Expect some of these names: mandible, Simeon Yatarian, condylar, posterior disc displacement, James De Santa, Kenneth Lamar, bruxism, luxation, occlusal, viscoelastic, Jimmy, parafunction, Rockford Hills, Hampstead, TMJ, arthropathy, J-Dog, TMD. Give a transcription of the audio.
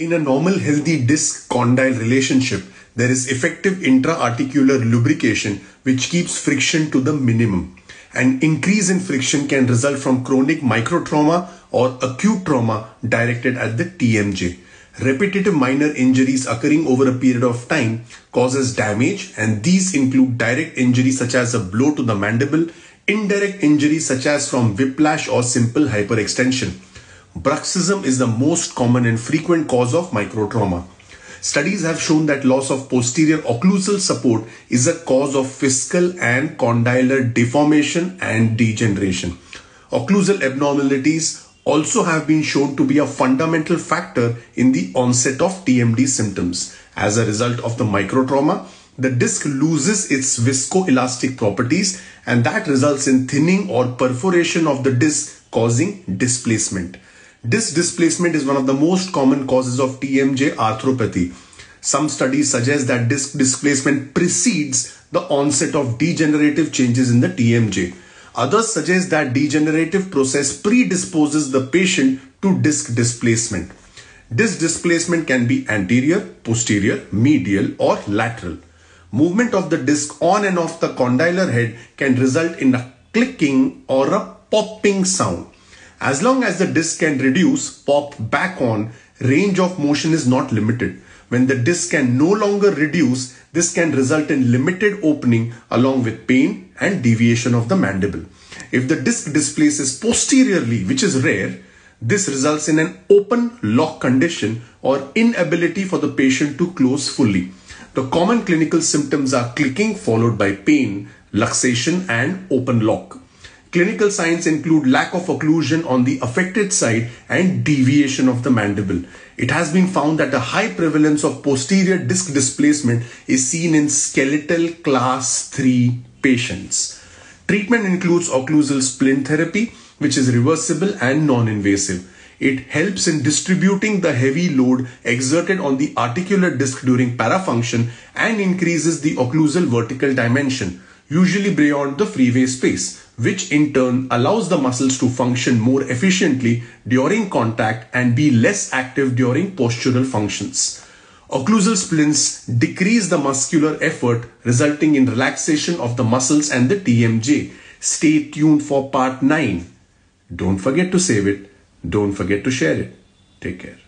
In a normal healthy disc-condyle relationship, there is effective intra-articular lubrication which keeps friction to the minimum. An increase in friction can result from chronic microtrauma or acute trauma directed at the TMJ. Repetitive minor injuries occurring over a period of time causes damage, and these include direct injuries such as a blow to the mandible, indirect injuries such as from whiplash or simple hyperextension. Bruxism is the most common and frequent cause of microtrauma. Studies have shown that loss of posterior occlusal support is a cause of fiscal and condylar deformation and degeneration. Occlusal abnormalities also have been shown to be a fundamental factor in the onset of TMD symptoms. As a result of the microtrauma, the disc loses its viscoelastic properties, and that results in thinning or perforation of the disc, causing displacement. Disc displacement is one of the most common causes of TMJ arthropathy. Some studies suggest that disc displacement precedes the onset of degenerative changes in the TMJ. Others suggest that degenerative process predisposes the patient to disc displacement. Disc displacement can be anterior, posterior, medial, or lateral. Movement of the disc on and off the condylar head can result in a clicking or a popping sound. As long as the disc can reduce, pop back on, range of motion is not limited. When the disc can no longer reduce, this can result in limited opening along with pain and deviation of the mandible. If the disc displaces posteriorly, which is rare, this results in an open lock condition or inability for the patient to close fully. The common clinical symptoms are clicking followed by pain, luxation, and open lock. Clinical signs include lack of occlusion on the affected side and deviation of the mandible. It has been found that a high prevalence of posterior disc displacement is seen in skeletal class 3 patients. Treatment includes occlusal splint therapy, which is reversible and non-invasive. It helps in distributing the heavy load exerted on the articular disc during parafunction and increases the occlusal vertical dimension, usually beyond the freeway space, which in turn allows the muscles to function more efficiently during contact and be less active during postural functions. Occlusal splints decrease the muscular effort, resulting in relaxation of the muscles and the TMJ. Stay tuned for part 9. Don't forget to save it. Don't forget to share it. Take care.